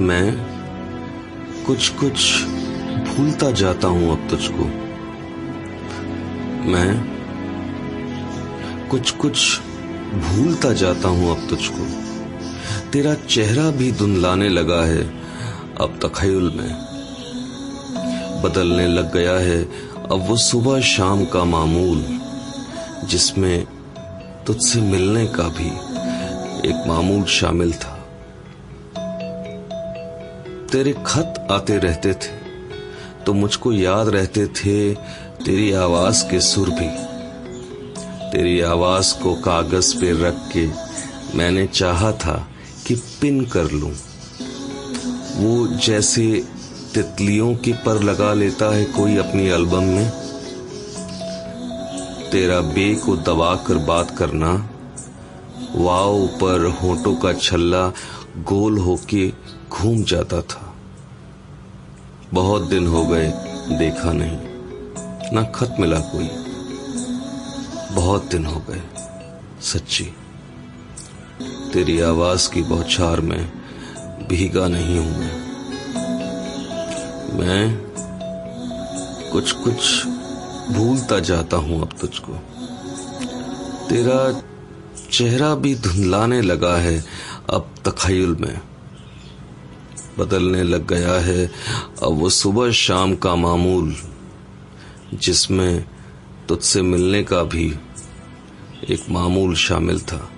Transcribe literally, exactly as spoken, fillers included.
मैं कुछ कुछ भूलता जाता हूं अब तुझको, मैं कुछ कुछ भूलता जाता हूं अब तुझको। तेरा चेहरा भी धुंधलाने लगा है अब तखय्युल में, बदलने लग गया है अब वो सुबह शाम का मामूल, जिसमें तुझसे मिलने का भी एक मामूल शामिल था। तेरे खत आते रहते थे तो मुझको याद रहते थे तेरी आवाज के सुर भी। तेरी आवाज को कागज पे रख के मैंने चाहा था कि पिन कर लूं, वो जैसे तितलियों के पर लगा लेता है कोई अपनी एल्बम में। तेरा बे को दबा कर बात करना, वाओ पर होठों का छल्ला गोल होके घूम जाता था। बहुत दिन हो गए देखा नहीं, ना खत मिला कोई, बहुत दिन हो गए सच्ची। तेरी आवाज की बौछार में भीगा नहीं हूं मैं मैं कुछ कुछ भूलता जाता हूं अब तुझको। तेरा चेहरा भी धुंधलाने लगा है अब तखय्युल में, बदलने लग गया है अब वो सुबह शाम का मामूल, जिसमें तुझसे मिलने का भी एक मामूल शामिल था।